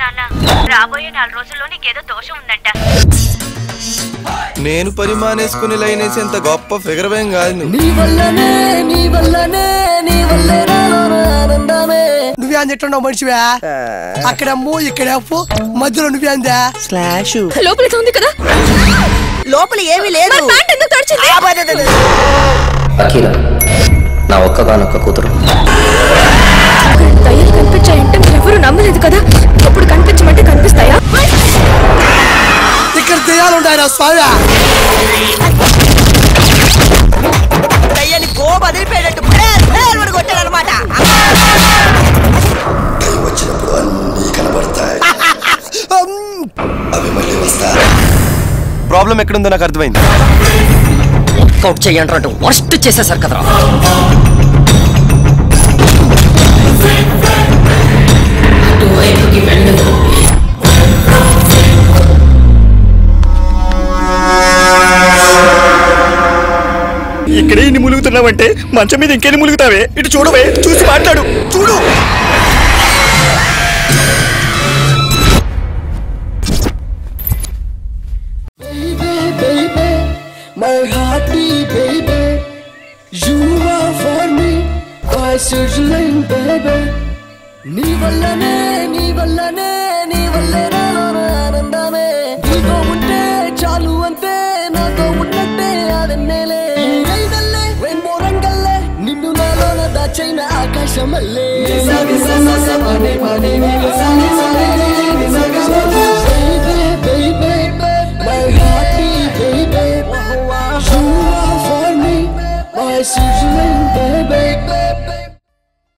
నాన్న రాబోయే 4 రోజుల్లో నీకేదో దోషం ఉందంట. నేను పరిమాణేసుకుని లైనేసేంత గొప్ప ఫిగర్ వేం కాదు. నువ్వేం చెట్టుండవు మనిషివా? అక్కడమ్ము ఇక్కడప్పు మధ్యలో నువ్వేందా? స్లాష్ లోపలికి ఉంది కదా. లోపల ఏమీ లేదు. ప్యాంట్ ఎందుకు తడిచింది? అఖిల నా ఒక్కగానొక్క కూతురు. దయ్యాలు కనిపించాయంటే ఎవరు నమ్మలేదు కదా, ఇప్పుడు కనిపించమంటే కనిపిస్తాయా? ఇక్కడ దయ్యాలున్నాయరా స్వామి. దయ్యాన్ని గో బదిలిపోయినట్టు కొట్టారనమాట. వచ్చినప్పుడు అన్నీ కనబడతాయి. అవి మళ్ళీ వస్తా. ప్రాబ్లం ఎక్కడుందో నాకు అర్థమైంది. వర్కౌట్ చేయండి. వర్స్ట్ చేసేసారు కదరా. ఇక్కడే ఇన్ని ములుగుతున్నావంటే మంచం మీద ఇంకేని ములుగుతావే. ఇటు చూడవే, చూసి మాట్లాడు. చూడు My heartbeat, baby, you are for me, I sizzling, baby. Nee vallane, nee vallera anandame. Niko unte chalu ante, nako unnate avennele. Neidalle, rainbow rangalle, ninnu nalona dachina aakashamalle. Nisagisasa pane pane nisagisale nisagasale. Baby, baby, my heartbeat, baby. You are for me, my sizzling, baby.